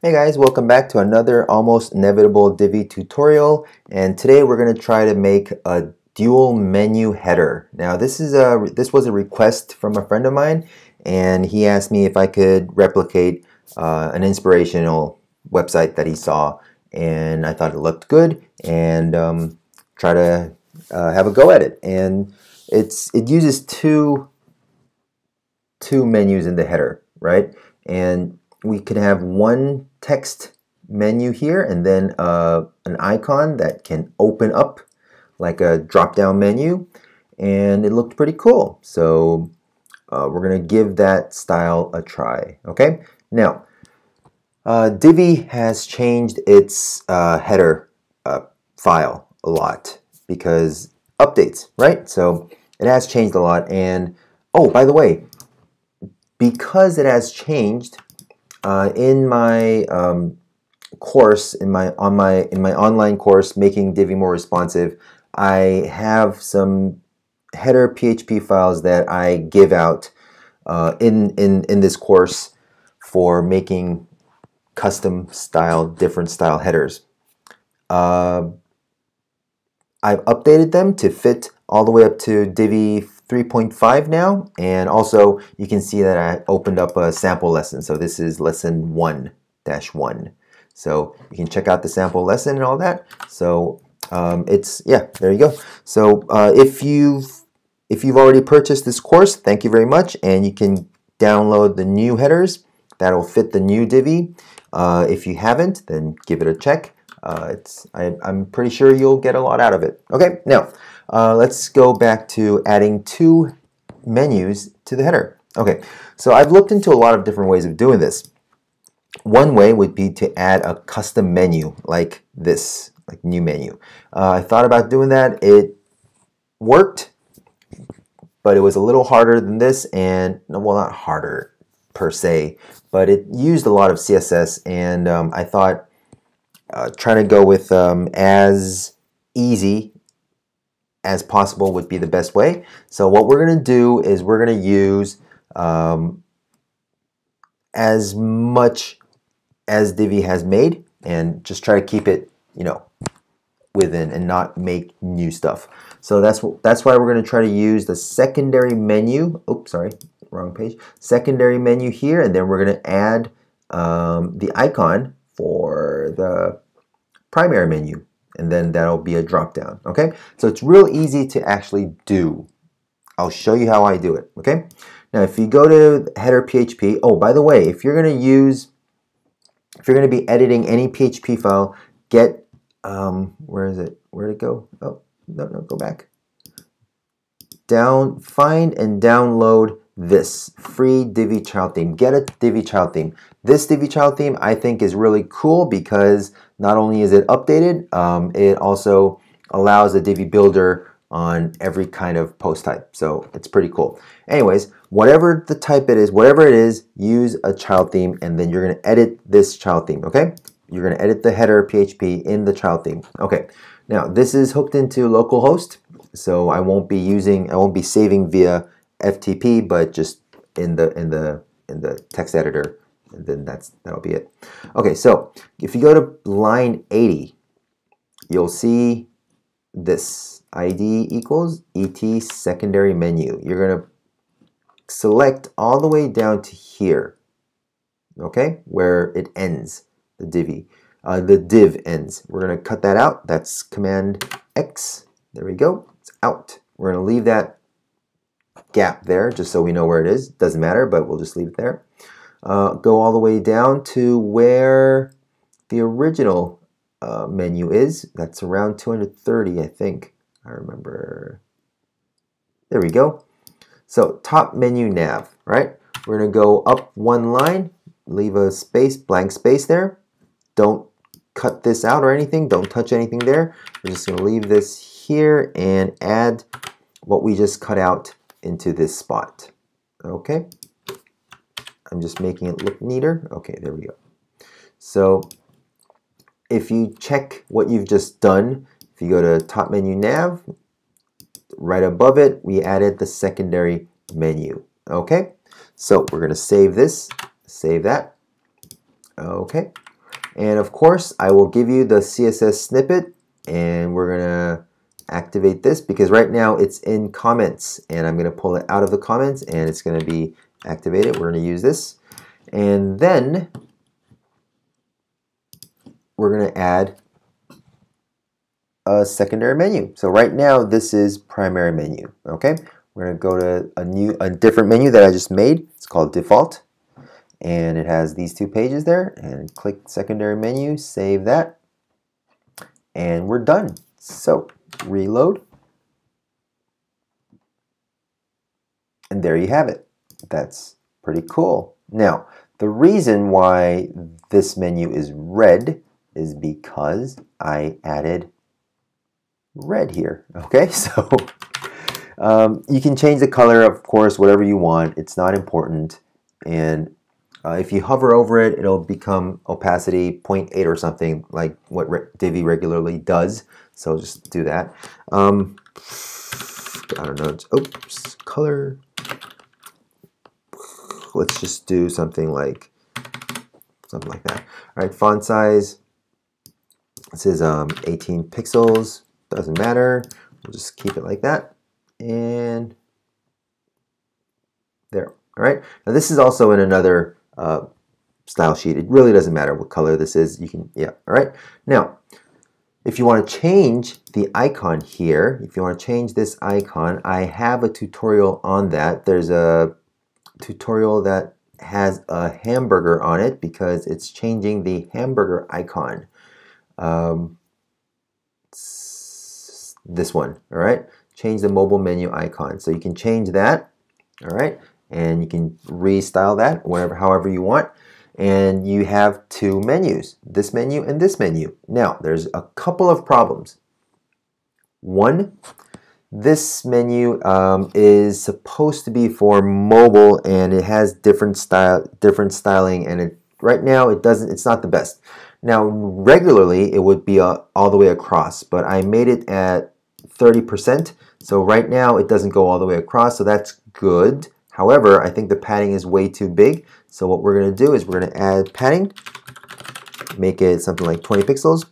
Hey guys, welcome back to another almost inevitable Divi tutorial, and today we're going to try to make a dual menu header. Now this was a request from a friend of mine, and he asked me if I could replicate an inspirational website that he saw, and I thought it looked good and try to have a go at it. And it uses two menus in the header, right? And we could have one text menu here and then an icon that can open up like a drop-down menu, and it looked pretty cool. So we're gonna give that style a try. Okay, now Divi has changed its header file a lot because updates, right? So it has changed a lot. And oh, by the way, because it has changed, in my course, in my online course, Making Divi More Responsive, I have some header PHP files that I give out in this course for making custom style, different style headers. I've updated them to fit all the way up to Divi 3.5 now, and also you can see that I opened up a sample lesson. So this is lesson 1-1. So you can check out the sample lesson and all that. So there you go. So if you've already purchased this course, thank you very much, and you can download the new headers that will fit the new Divi. If you haven't, then give it a check. I'm pretty sure you'll get a lot out of it. Okay, now let's go back to adding two menus to the header. Okay, so I've looked into a lot of different ways of doing this. One way would be to add a custom menu like this, like new menu. I thought about doing that. It worked, but it was a little harder than this, and well, not harder per se, but it used a lot of CSS, and I thought trying to go with as easy as possible would be the best way. So what we're going to do is we're going to use as much as Divi has made, and just try to keep it, you know, within, and not make new stuff. So that's why we're going to try to use the secondary menu. Oops, sorry, wrong page. Secondary menu here, and then we're going to add the icon for the primary menu, and then that'll be a drop down. Okay, so it's real easy to actually do. I'll show you how I do it. Okay, now if you go to header PHP, oh, by the way, if you're going to be editing any PHP file, get where is it? Where'd it go? Oh, no, go back. Down, find and download this free Divi child theme. Get a Divi child theme. This Divi child theme I think is really cool because not only is it updated, it also allows a Divi builder on every kind of post type. So it's pretty cool. Anyways, whatever the type it is, use a child theme, and then you're going to edit this child theme. Okay, you're going to edit the header PHP in the child theme. Okay, now this is hooked into localhost, so I won't be saving via FTP, but just in the text editor, and then that'll be it. Okay, so if you go to line 80, you'll see this ID equals ET secondary menu. You're gonna select all the way down to here, okay, where it ends, the div ends. We're gonna cut that out. That's Command X. There we go. It's out. We're gonna leave that gap there just so we know where it is. Doesn't matter, but we'll just leave it there. Go all the way down to where the original menu is. That's around 230, I think. I remember. There we go. So top menu nav, right? We're going to go up one line, leave a space, blank space there. Don't cut this out or anything. Don't touch anything there. We're just going to leave this here and add what we just cut out into this spot. Okay, I'm just making it look neater. Okay, there we go. So if you check what you've just done, if you go to top menu nav, right above it we added the secondary menu. Okay, so we're going to save this, save that. Okay, And of course, I will give you the CSS snippet, and we're gonna activate this because right now it's in comments, and I'm gonna pull it out of the comments and it's gonna be activated. We're gonna use this. And then we're gonna add a secondary menu. So right now this is primary menu, okay? We're gonna go to a different menu that I just made. It's called default. And it has these two pages there, and click secondary menu, save that, and we're done. So reload, and there you have it. That's pretty cool. Now the reason why this menu is red is because I added red here, okay? So you can change the color, of course, whatever you want. It's not important. And if you hover over it, it'll become opacity 0.8 or something, like what Divi regularly does. So just do that. I don't know. Oops, color. Let's just do something like that. All right, font size. This is 18 pixels. Doesn't matter. We'll just keep it like that. And there. All right. Now this is also in another style sheet. It really doesn't matter what color this is. You can, yeah, all right. Now, if you want to change the icon here, if you want to change this icon, I have a tutorial on that. There's a tutorial that has a hamburger on it because it's changing the hamburger icon. This one, all right. Change the mobile menu icon. So you can change that, all right. And you can restyle that wherever, however you want. And you have two menus, this menu and this menu. Now, there's a couple of problems. One, this menu is supposed to be for mobile, and it has different styling. And right now, it's not the best. Now, regularly, it would be all the way across, but I made it at 30%. So right now, it doesn't go all the way across. So that's good. However, I think the padding is way too big. So what we're gonna do is we're gonna add padding, make it something like 20 pixels,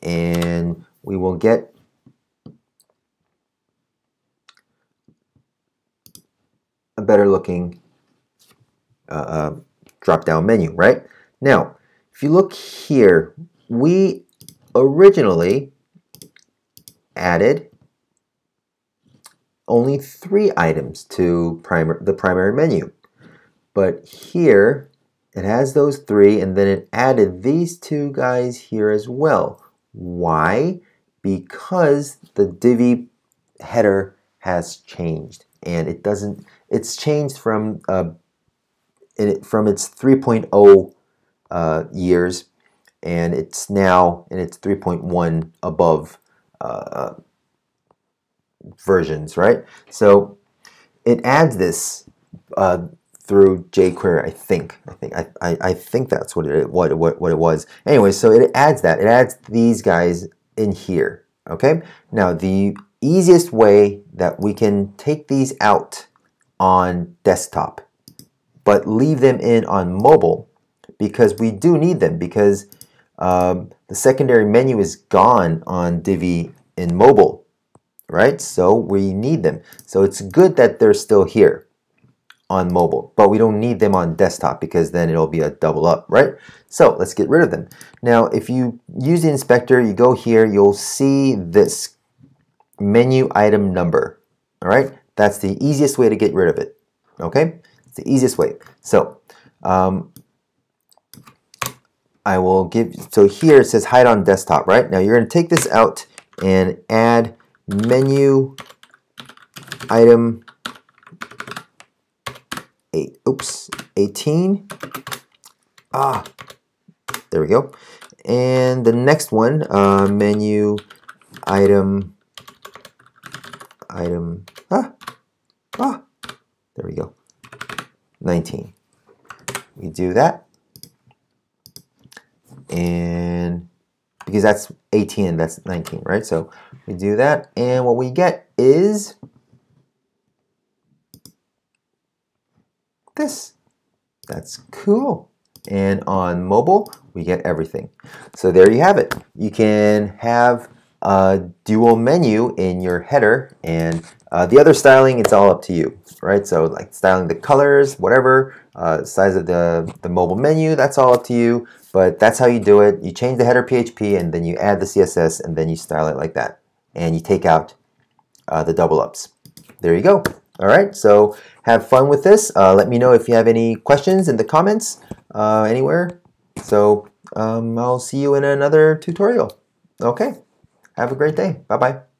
and we will get a better looking drop-down menu, right? Now, if you look here, we originally added only three items to the primary menu. But here, it has those three, and then it added these two guys here as well. Why? Because the Divi header has changed, and it doesn't, it's changed from its 3.0 years, and it's now in its 3.1 above versions, right? So it adds this through jQuery, I think that's what it was. Anyway, so it adds that. It adds these guys in here, okay? Now, the easiest way that we can take these out on desktop but leave them in on mobile, because we do need them, because the secondary menu is gone on Divi in mobile, right? So we need them. So it's good that they're still here on mobile, but we don't need them on desktop because then it'll be a double up, right? So let's get rid of them. Now, if you use the inspector, you go here, you'll see this menu item number, all right? That's the easiest way to get rid of it, okay? It's the easiest way. So so here it says hide on desktop, right? Now you're gonna take this out and add menu item 18. Ah, there we go. And the next one, menu item. There we go. 19. We do that, and because that's 18 and that's 19, right? So we do that, and what we get is this. That's cool. And on mobile, we get everything. So there you have it. You can have a dual menu in your header, and the other styling, it's all up to you, right? So like styling the colors, whatever, size of the mobile menu, that's all up to you, but that's how you do it. You change the header PHP and then you add the CSS and then you style it like that. And you take out the double ups. There you go. All right, so have fun with this. Let me know if you have any questions in the comments anywhere. So I'll see you in another tutorial. Okay, have a great day. Bye-bye.